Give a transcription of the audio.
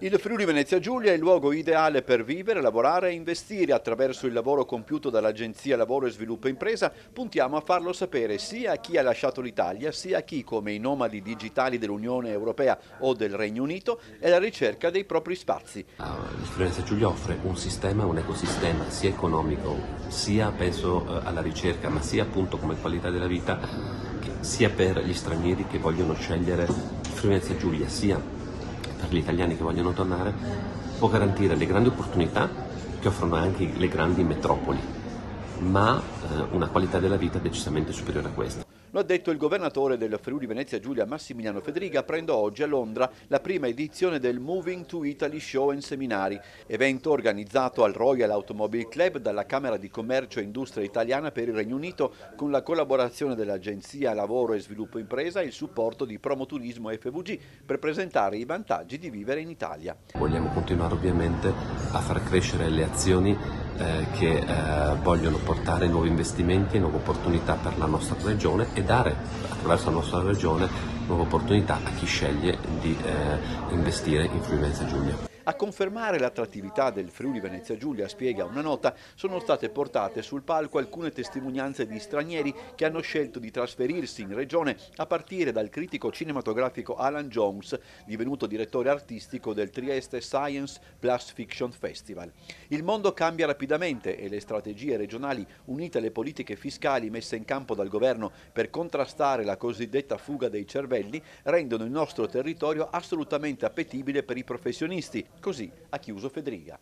Il Friuli Venezia Giulia è il luogo ideale per vivere, lavorare e investire. Attraverso il lavoro compiuto dall'Agenzia Lavoro e Sviluppo Impresa puntiamo a farlo sapere sia a chi ha lasciato l'Italia, sia a chi, come i nomadi digitali dell'Unione Europea o del Regno Unito, è alla ricerca dei propri spazi. Il Friuli Venezia Giulia offre un sistema, un ecosistema sia economico, sia penso alla ricerca, ma sia appunto come qualità della vita, sia per gli stranieri che vogliono scegliere il Friuli Venezia Giulia, sia per gli italiani che vogliono tornare, può garantire le grandi opportunità che offrono anche le grandi metropoli, ma una qualità della vita decisamente superiore a questa. Lo ha detto il governatore del Friuli Venezia Giulia Massimiliano Fedriga aprendo oggi a Londra la prima edizione del Moving to Italy Show and Seminari, evento organizzato al Royal Automobile Club dalla Camera di Commercio e Industria Italiana per il Regno Unito con la collaborazione dell'Agenzia Lavoro e Sviluppo Impresa e il supporto di Promoturismo FVG per presentare i vantaggi di vivere in Italia. Vogliamo continuare ovviamente a far crescere le azioni che vogliono portare nuovi investimenti e nuove opportunità per la nostra regione e dare attraverso la nostra regione nuove opportunità a chi sceglie di investire in Friuli Venezia Giulia. A confermare l'attrattività del Friuli Venezia Giulia, spiega una nota, sono state portate sul palco alcune testimonianze di stranieri che hanno scelto di trasferirsi in regione a partire dal critico cinematografico Alan Jones, divenuto direttore artistico del Trieste Science Plus Fiction Festival. Il mondo cambia rapidamente e le strategie regionali, unite alle politiche fiscali messe in campo dal governo per contrastare la cosiddetta fuga dei cervelli, rendono il nostro territorio assolutamente appetibile per i professionisti. Così ha chiuso Fedriga.